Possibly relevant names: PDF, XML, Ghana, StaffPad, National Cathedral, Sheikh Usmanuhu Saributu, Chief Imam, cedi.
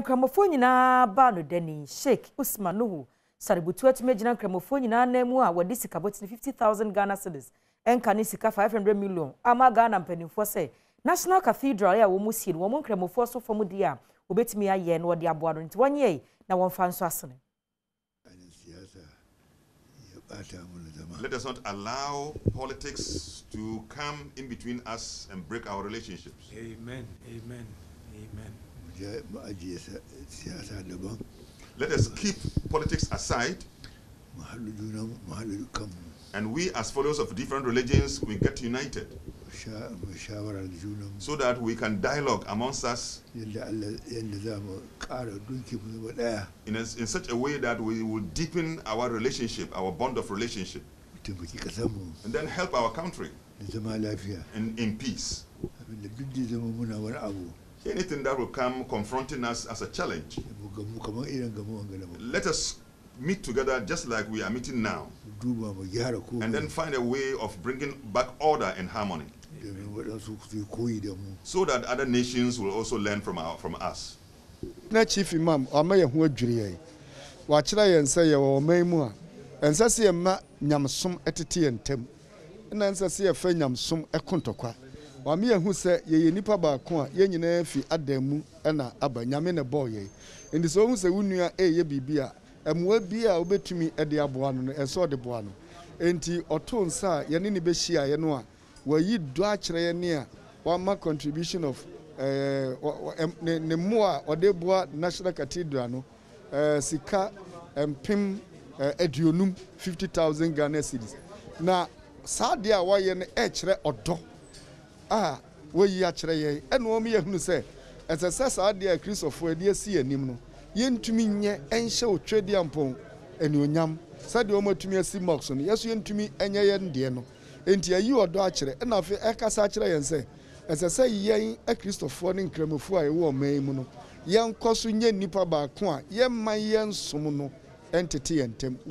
Enkramofoni na ba no deni Sheikh Usmanuhu Saributu atumejina enkramofoni na nemu a wadi sika botini 50,000 Ghana cedis enkani sika 500 million ama Ghana mpenimfo se National Cathedral ya womusi no wonkramofo so fomu dia obetimi aye no de aboa no nti wanye na wonfa nso asene. Let us not allow politics to come in between us and break our relationships. Amen. Amen. Amen. Let us keep politics aside. And we, as followers of different religions, we get united so that we can dialogue amongst us in such a way that we will deepen our relationship, our bond of relationship, and then help our country in peace. Anything that will come confronting us as a challenge, let us meet together just like we are meeting now, and then find a way of bringing back order and harmony. Amen. So that other nations will also learn from us. Chief Imam, Mwebia ubetumi edi abuano na eso de buano. Enti otonsa yanini beshia yanua. Wayi duachre yania. Wama contribution of ne mwa odebua National Cathedral no. Sika mpim edionum 50,000 Ghana cedis. Na sadia wayene echre odo. Wayi achre ye. Enwomi yehunu se. Esesa sadia Christopher edie siye nimno. Yentumi nye enche otredi ampon enionyam sade omotumi asi moxon yeso yentumi enye ye ndie no enti ayi odo akire na afi ekasa akire yense esese yen e Christopher ne nkramofo a ewo omanmu no yenkoso nye nipa baako a yemman yensom no entete yentem